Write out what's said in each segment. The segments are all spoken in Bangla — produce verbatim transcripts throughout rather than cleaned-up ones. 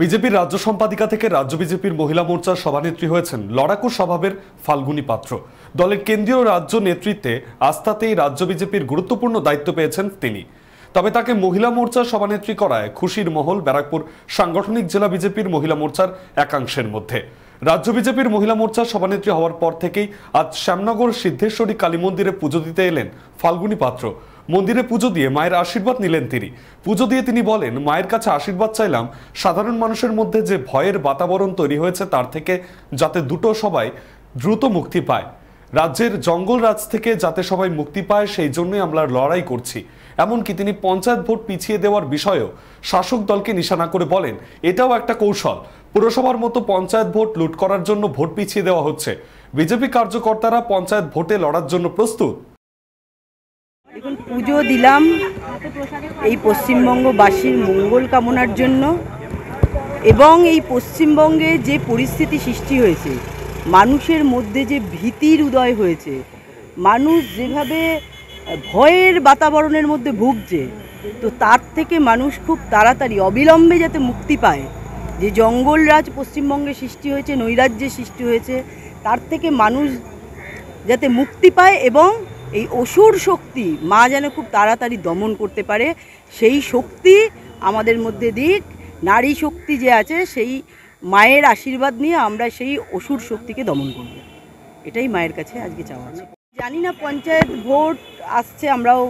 বিজেপির রাজ্য সম্পাদিকা থেকে রাজ্য বিজেপির মহিলা মোর্চার সভানেত্রী হয়েছেন লড়াকু স্বভাবের ফাল্গুনী পাত্র। দলের কেন্দ্রীয় রাজ্য নেতৃত্বে আস্থাতেই রাজ্য বিজেপির গুরুত্বপূর্ণ দায়িত্ব পেয়েছেন তিনি। তবে তাকে মহিলা মোর্চার সভানেত্রী করায় খুশির মহল ব্যারাকপুর সাংগঠনিক জেলা বিজেপির মহিলা মোর্চার একাংশের মধ্যে। রাজ্য বিজেপির মহিলা মোর্চার সভানেত্রী হওয়ার পর থেকেই আজ শ্যামনগর সিদ্ধেশ্বরী কালী মন্দিরে পুজো দিতে এলেন ফাল্গুনী পাত্র। মন্দিরে পুজো দিয়ে মায়ের আশীর্বাদ নিলেন তিনি। পুজো দিয়ে তিনি বলেন, মায়ের কাছে আশীর্বাদ চাইলাম সাধারণ মানুষের মধ্যে যে ভয়ের বাতাবরণ তৈরি হয়েছে তার থেকে যাতে দুটো সবাই দ্রুত মুক্তি পায়, রাজ্যের জঙ্গলরাজ থেকে যাতে সবাই মুক্তি পায় সেই জন্যই আমরা লড়াই করছি। এমনকি তিনি পঞ্চায়েত ভোট পিছিয়ে দেওয়ার বিষয়েও শাসক দলকে নিশানা করে বলেন, এটাও একটা কৌশল, পুরসভার মতো পঞ্চায়েত ভোট লুট করার জন্য ভোট পিছিয়ে দেওয়া হচ্ছে। বিজেপি কার্যকর্তারা পঞ্চায়েত ভোটে লড়ার জন্য প্রস্তুত। দেখুন, পুজো দিলাম এই পশ্চিমবঙ্গবাসীর মঙ্গল কামনার জন্য, এবং এই পশ্চিমবঙ্গে যে পরিস্থিতি সৃষ্টি হয়েছে, মানুষের মধ্যে যে ভীতির উদয় হয়েছে, মানুষ যেভাবে ভয়ের বাতাবরণের মধ্যে ভুগছে, তো তার থেকে মানুষ খুব তাড়াতাড়ি অবিলম্বে যাতে মুক্তি পায়। যে জঙ্গলরাজ পশ্চিমবঙ্গে সৃষ্টি হয়েছে, নৈরাজ্যে সৃষ্টি হয়েছে, তার থেকে মানুষ যাতে মুক্তি পায় এবং এই অসুর শক্তি মা যেন খুব তাড়াতাড়ি দমন করতে পারে, সেই শক্তি আমাদের মধ্যে দিক। নারী শক্তি যে আছে, সেই মায়ের আশীর্বাদ নিয়ে আমরা সেই অসুর শক্তিকে দমন করব, এটাই মায়ের কাছে আজকে চাওয়া আছে। জানি না পঞ্চায়েত ভোট আসছে, আমরাও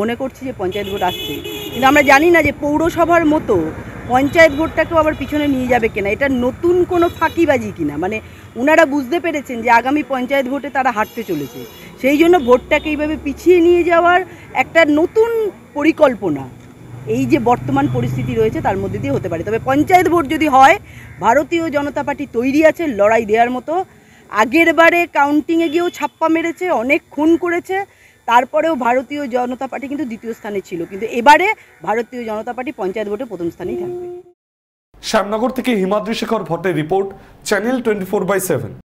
মনে করছি যে পঞ্চায়েত ভোট আসছে, কিন্তু আমরা জানি না যে পৌরসভার মতো পঞ্চায়েত ভোটটাকেও আবার পিছনে নিয়ে যাবে কিনা, এটা নতুন কোনো ফাঁকিবাজি কিনা। মানে ওনারা বুঝতে পেরেছেন যে আগামী পঞ্চায়েত ভোটে তারা হারতে চলেছে, সেই জন্য ভোটটাকে এইভাবে পিছিয়ে নিয়ে যাওয়ার একটা নতুন পরিকল্পনা এই যে বর্তমান পরিস্থিতি রয়েছে তার মধ্যে দিয়ে হতে পারে। তবে পঞ্চায়েত ভোট যদি হয়, ভারতীয় জনতা পার্টি তৈরি আছে লড়াই দেওয়ার মতো। আগের বারে কাউন্টিংয়ে গিয়েও ছাপ্পা মেরেছে, অনেক খুন করেছে, তারপরেও ভারতীয় জনতা পার্টি কিন্তু দ্বিতীয় স্থানে ছিল, কিন্তু এবারে ভারতীয় জনতা পার্টি পঞ্চায়েত ভোটে প্রথম স্থানেই থাকবে। শ্যামনগর থেকে হিমাদ্রি শেখর ভট্টের report, channel twenty four by seven.